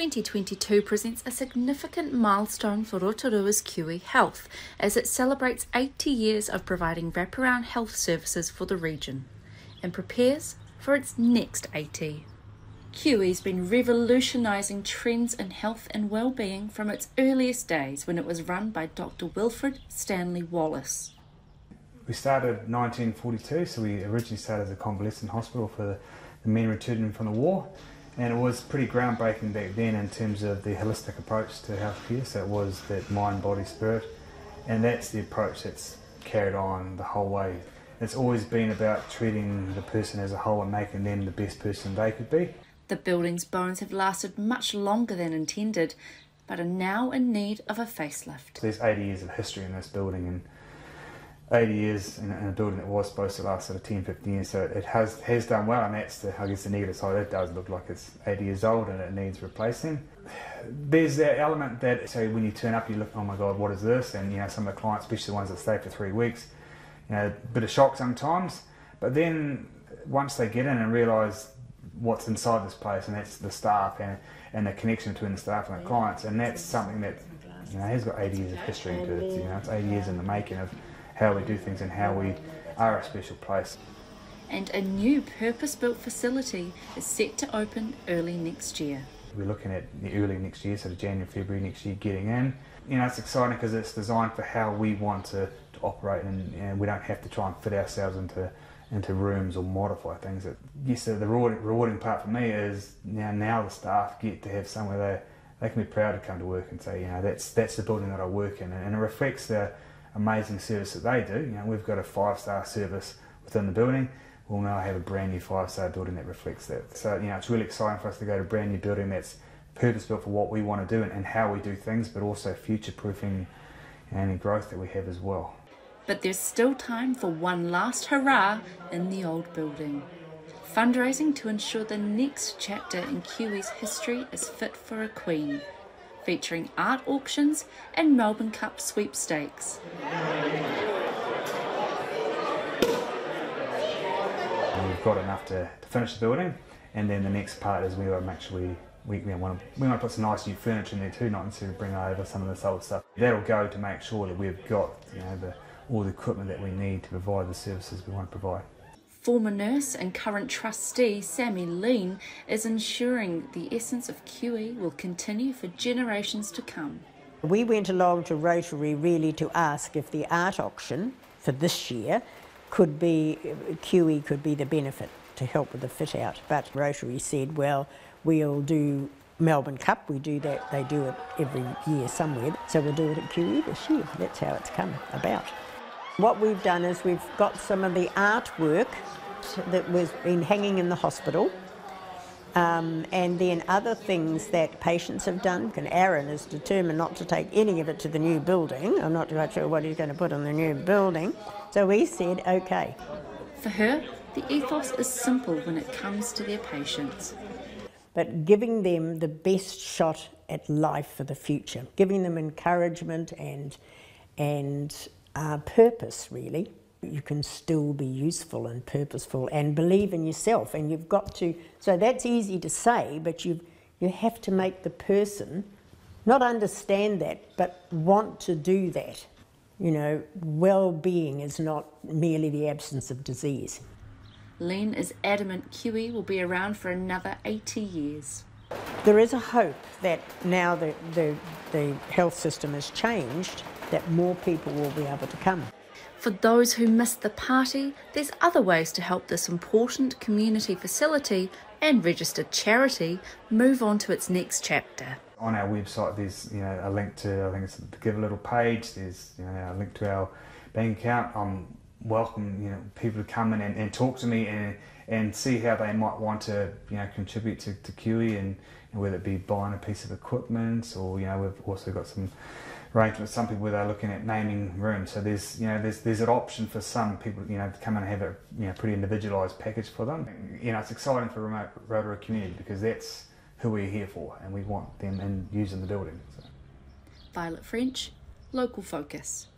2022 presents a significant milestone for Rotorua's QE Health as it celebrates 80 years of providing wraparound health services for the region and prepares for its next 80. QE's been revolutionising trends in health and well-being from its earliest days when it was run by Dr. Wilfred Stanley Wallace. We started in 1942, so we originally started as a convalescent hospital for the men returning from the war. And it was pretty groundbreaking back then in terms of the holistic approach to healthcare. So it was that mind, body, spirit. And that's the approach that's carried on the whole way. It's always been about treating the person as a whole and making them the best person they could be. The building's bones have lasted much longer than intended, but are now in need of a facelift. There's 80 years of history in this building, and 80 years in a building that was supposed to last sort of 10, 15 years, so it has done well, and that's the, I guess, the negative side. It does look like it's 80 years old and it needs replacing. There's that element that, so when you turn up, you look, oh my God, what is this? And you know, some of the clients, especially the ones that stay for 3 weeks, you know, a bit of shock sometimes. But then once they get in and realise what's inside this place, and that's the staff and the connection between the staff and the clients, and that's something that, you know, has got 80 years of history into it. You know, it's 80 years in the making of how we do things and how we are a special place. And a new purpose-built facility is set to open early next year. We're looking at the early next year, sort of January, February next year, getting in. You know, it's exciting because it's designed for how we want to operate, and we don't have to try and fit ourselves into rooms or modify things. Yes, so the rewarding part for me is now the staff get to have somewhere they can be proud to come to work and say, you know, that's the building that I work in, and it reflects the amazing service that they do. You know, we've got a 5-star service within the building. We'll now have a brand new 5-star building that reflects that. So, you know, it's really exciting for us to go to a brand new building that's purpose-built for what we want to do and how we do things, but also future-proofing any growth that we have as well. But there's still time for one last hurrah in the old building. Fundraising to ensure the next chapter in QE's history is fit for a queen, featuring art auctions and Melbourne Cup sweepstakes. We've got enough to finish the building, and then the next part is we want to make sure we want to put some nice new furniture in there too, not necessarily bring over some of this old stuff. That'll go to make sure that we've got, you know, all the equipment that we need to provide the services we want to provide. Former nurse and current trustee Sammy Lean is ensuring the essence of QE will continue for generations to come. We went along to Rotary really to ask if the art auction for this year could be, QE could be the benefit to help with the fit out, but Rotary said, well, we'll do Melbourne Cup, we do that, they do it every year somewhere, so we'll do it at QE this year. That's how it's come about. What we've done is we've got some of the artwork that was been hanging in the hospital, and then other things that patients have done. And Aaron is determined not to take any of it to the new building. I'm not quite sure what he's going to put on the new building. So we said, okay. For her, the ethos is simple when it comes to their patients. But giving them the best shot at life for the future, giving them encouragement and purpose, really. You can still be useful and purposeful and believe in yourself, and you've got to, so that's easy to say, but you have to make the person not understand that, but want to do that. You know, well-being is not merely the absence of disease. Lean is adamant QE will be around for another 80 years. There is a hope that now that the health system has changed, that more people will be able to come. For those who missed the party, there's other ways to help this important community facility and registered charity move on to its next chapter. On our website there's, you know, a link to, I think it's the Give a Little page, there's, you know, a link to our bank account. I'm welcome, you know, people to come in and talk to me and see how they might want to, you know, contribute to QE, and whether it be buying a piece of equipment, or, you know, we've also got some arrangements, some people where they're looking at naming rooms. So there's, you know, there's an option for some people, you know, to come and have a, you know, pretty individualised package for them. You know, it's exciting for remote Rotorua community because that's who we're here for, and we want them in using the building. So. Violet French, Local Focus.